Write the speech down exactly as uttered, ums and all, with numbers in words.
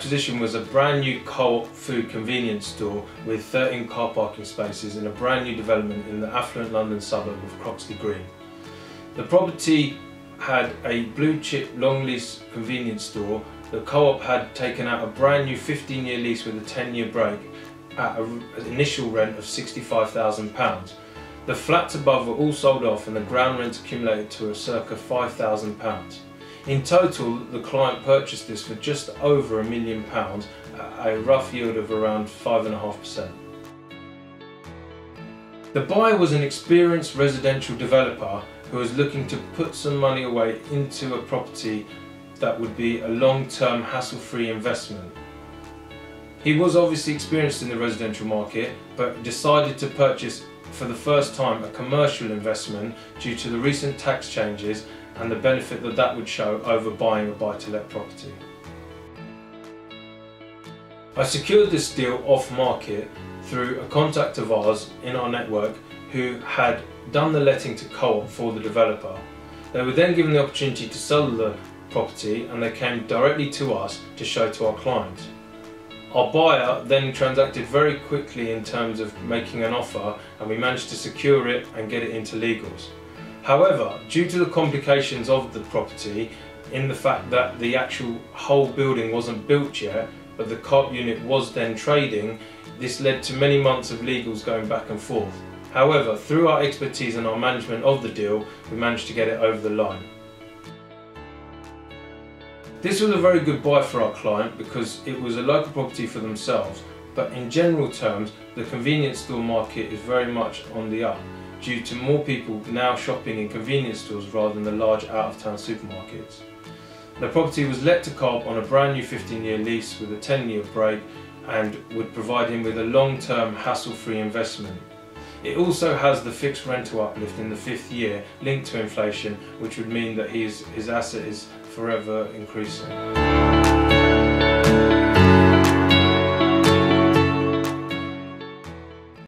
acquisition was a brand new Co-op Food convenience store with thirteen car parking spaces in a brand new development in the affluent London suburb of Croxley Green. The property had a blue chip long lease convenience store. The Co-op had taken out a brand new fifteen year lease with a ten year break at an initial rent of sixty-five thousand pounds. The flats above were all sold off and the ground rent accumulated to a circa five thousand pounds. In total, the client purchased this for just over a million pounds at a rough yield of around five point five percent. The buyer was an experienced residential developer who was looking to put some money away into a property that would be a long-term hassle-free investment. He was obviously experienced in the residential market, but decided to purchase for the first time a commercial investment due to the recent tax changes and the benefit that that would show over buying a buy-to-let property. I secured this deal off-market through a contact of ours in our network who had done the letting to Co-op for the developer. They were then given the opportunity to sell the property and they came directly to us to show to our client. Our buyer then transacted very quickly in terms of making an offer, and we managed to secure it and get it into legals. However, due to the complications of the property, in the fact that the actual whole building wasn't built yet, but the Co-op unit was then trading, this led to many months of legals going back and forth. However, through our expertise and our management of the deal, we managed to get it over the line. This was a very good buy for our client because it was a local property for themselves, but in general terms, the convenience store market is very much on the up due to more people now shopping in convenience stores rather than the large out-of-town supermarkets. The property was let to Co-op on a brand new fifteen year lease with a ten year break and would provide him with a long-term hassle-free investment. It also has the fixed rental uplift in the fifth year linked to inflation, which would mean that his, his asset is forever increasing.